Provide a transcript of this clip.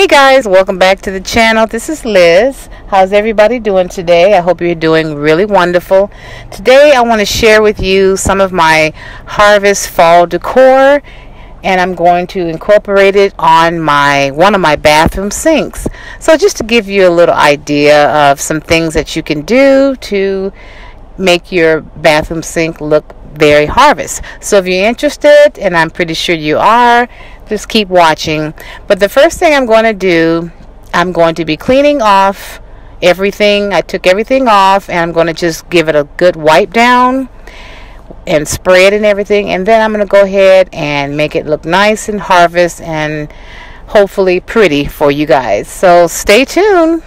Hey guys, welcome back to the channel. This is Liz. How's everybody doing today? I hope you're doing really wonderful. Today I want to share with you some of my harvest fall decor, and I'm going to incorporate it on one of my bathroom sinks. So just to give you a little idea of some things that you can do to make your bathroom sink look very harvest. So if you're interested, and I'm pretty sure you are, just keep watching. But the first thing I'm going to do, I'm going to be cleaning off everything. I took everything off, and I'm going to just give it a good wipe down and spray it and everything, and then I'm going to go ahead and make it look nice and harvest and hopefully pretty for you guys. So stay tuned.